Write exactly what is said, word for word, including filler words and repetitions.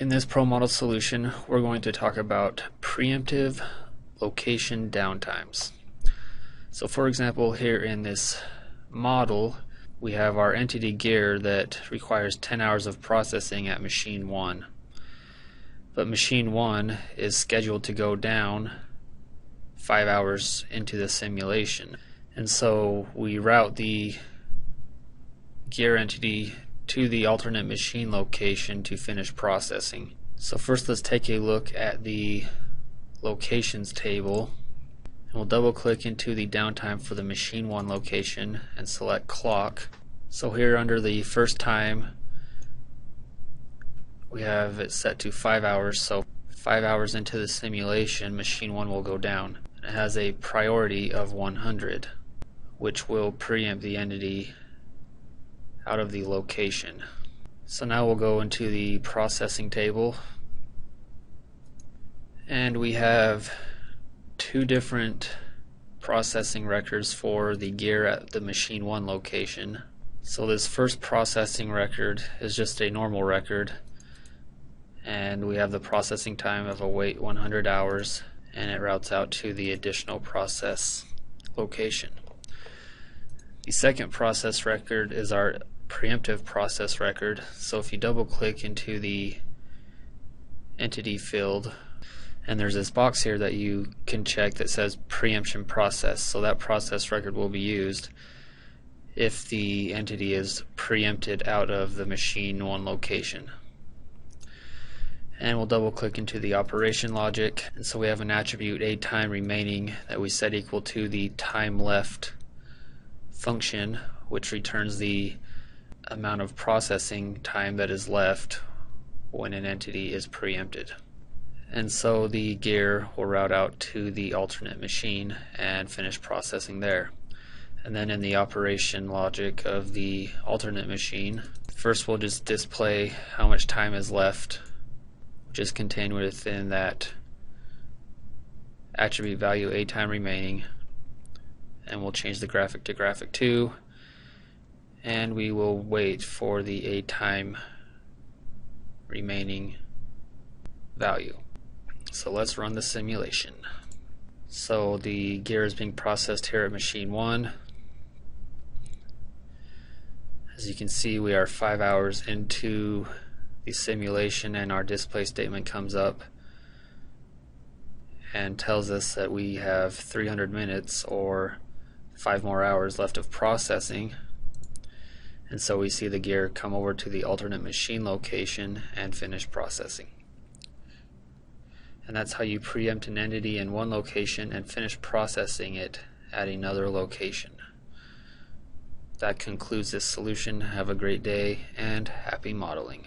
In this ProModel solution, we're going to talk about preemptive location downtimes. So for example, here in this model, we have our entity gear that requires ten hours of processing at machine one. But machine one is scheduled to go down five hours into the simulation. And so we route the gear entity to the alternate machine location to finish processing. So first let's take a look at the locations table, and we'll double click into the downtime for the machine one location and select clock. So here under the first time we have it set to five hours, so five hours into the simulation machine one will go down. It has a priority of one hundred, which will preempt the entity out of the location. So now we'll go into the processing table, and we have two different processing records for the gear at the machine one location. So this first processing record is just a normal record, and we have the processing time of await one hundred hours, and it routes out to the additional process location. The second process record is our preemptive process record. So if you double click into the entity field, and there's this box here that you can check that says preemption process, so that process record will be used if the entity is preempted out of the machine one location. And we'll double click into the operation logic, and so we have an attribute a time remaining that we set equal to the time left function, which returns the amount of processing time that is left when an entity is preempted. And so the gear will route out to the alternate machine and finish processing there. And then in the operation logic of the alternate machine, first we'll just display how much time is left, which is contained within that attribute value a time remaining, and we'll change the graphic to graphic two, and we will wait for the a time remaining value. So let's run the simulation. So the gear is being processed here at machine one. As you can see, we are five hours into the simulation, and our display statement comes up and tells us that we have three hundred minutes or five more hours left of processing. And so we see the gear come over to the alternate machine location and finish processing. And that's how you preempt an entity in one location and finish processing it at another location. That concludes this solution. Have a great day and happy modeling.